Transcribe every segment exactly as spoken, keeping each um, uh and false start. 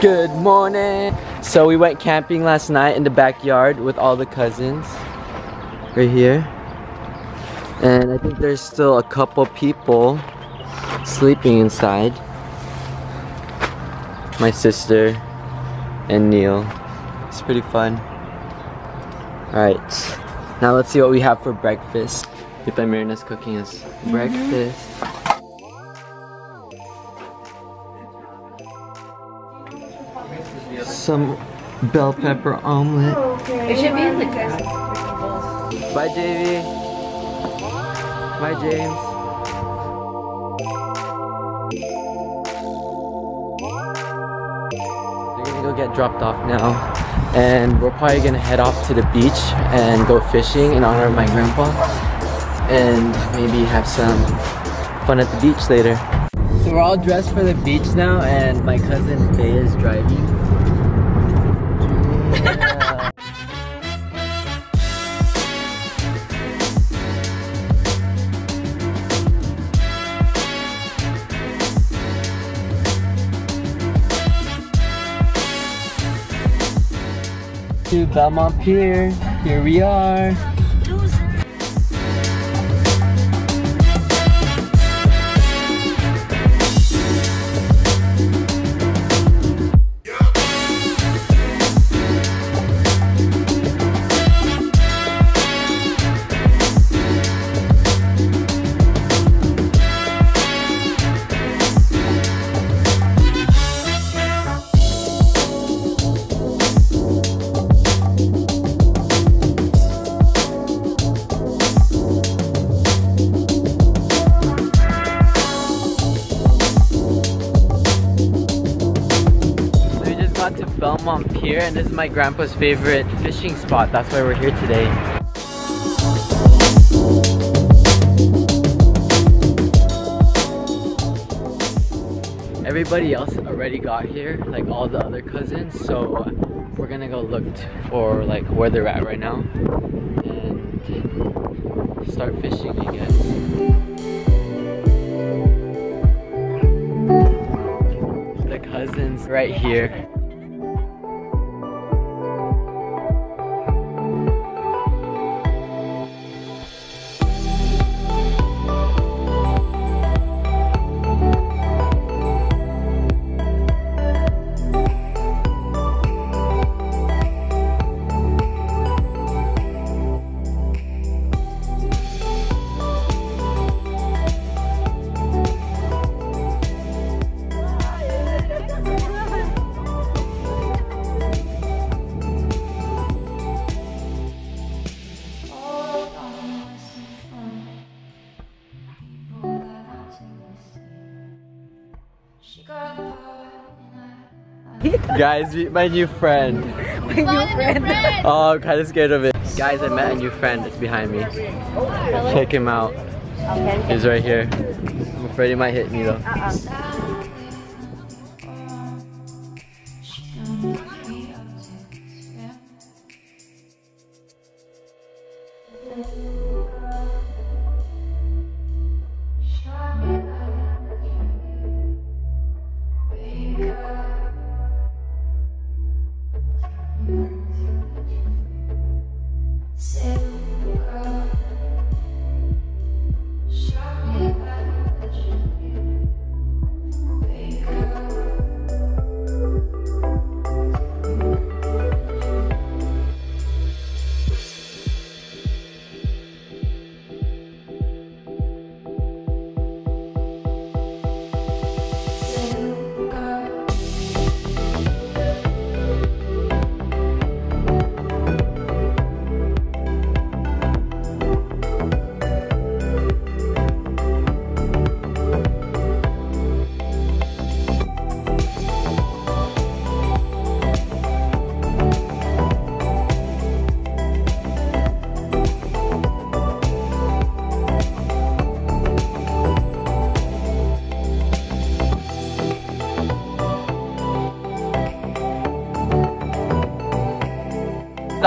Good morning. So we went camping last night in the backyard with all the cousins right here, and I think there's still a couple people sleeping inside. My sister and Neil. It's pretty fun. Alright, now let's see what we have for breakfast. Tita Myrna's cooking us mm-hmm. breakfast. Some bell pepper omelet. Oh, okay. It should be in the cooking. Bye, J V. Bye, James. Get dropped off now, and we're probably gonna head off to the beach and go fishing in honor of my grandpa, and maybe have some fun at the beach later. So we're all dressed for the beach now, and my cousin Faye is driving. Yeah. To Belmont Pier. Here we are. To Belmont Pier, and this is my grandpa's favorite fishing spot. That's why we're here today. Everybody else already got here, like all the other cousins, so we're gonna go look for like where they're at right now and start fishing, I guess. The cousins right here. Guys, meet my new friend. My new friend. Oh, I'm kind of scared of it. Guys, I met a new friend that's behind me. Check him out. He's right here. I'm afraid he might hit me though.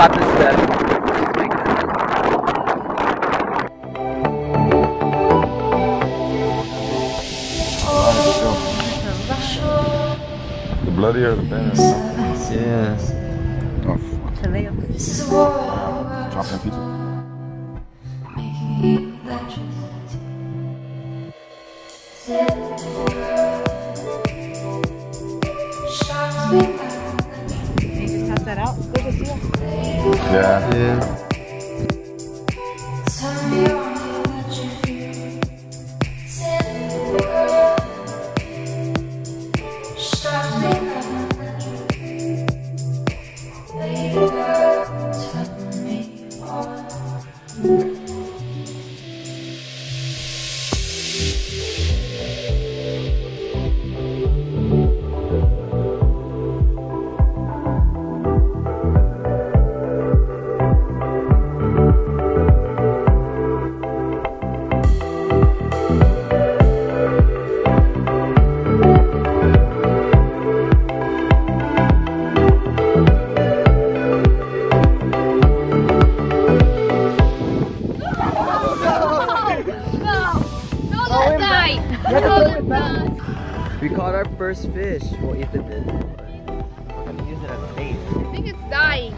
Stop this step. Oh. The blood prettier the better. Yeah. Oh. This is a war. Drop that pizza. Making electricity. Can you just pass that out? Good to see you. Yeah. Yeah. We caught our first fish. We'll eat the bit. We're going to use it as a bait. I think it's dying.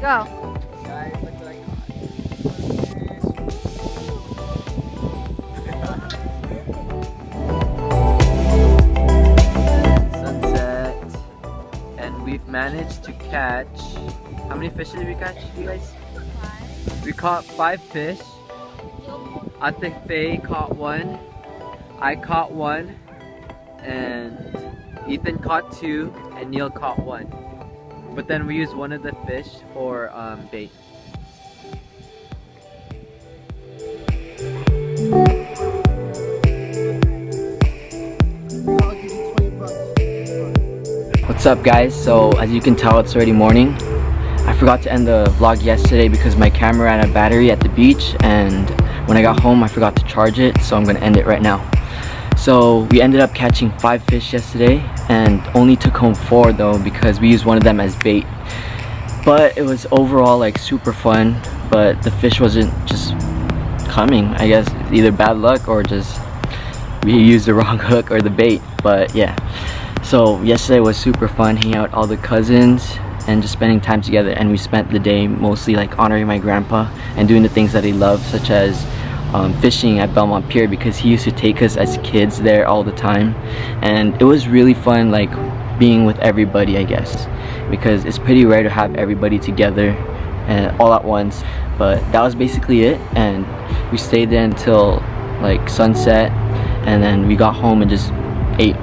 Go. Guys, look what I caught. Sunset. And we've managed to catch... How many fish did we catch, you guys? Five. We caught five fish. I think Faye caught one. I caught one. And Ethan caught two. And Neil caught one. But then we use one of the fish for um, bait. What's up, guys? So as you can tell, it's already morning. I forgot to end the vlog yesterday because my camera ran out of battery at the beach, and when I got home I forgot to charge it, so I'm gonna end it right now. So we ended up catching five fish yesterday and only took home four though because we used one of them as bait. But it was overall like super fun, but the fish wasn't just coming. I guess either bad luck or just we used the wrong hook or the bait. But yeah, so yesterday was super fun hanging out with all the cousins and just spending time together, and we spent the day mostly like honoring my grandpa and doing the things that he loved, such as Um, fishing at Belmont Pier, because he used to take us as kids there all the time. And it was really fun, like being with everybody, I guess, because it's pretty rare to have everybody together and all at once. But that was basically it, and we stayed there until like sunset, and then we got home and just ate,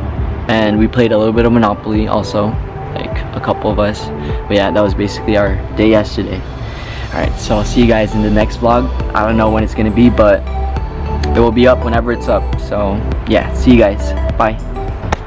and we played a little bit of Monopoly also, like a couple of us. But yeah, that was basically our day yesterday. Alright, so I'll see you guys in the next vlog. I don't know when it's gonna be, but it will be up whenever it's up. So yeah, see you guys. Bye.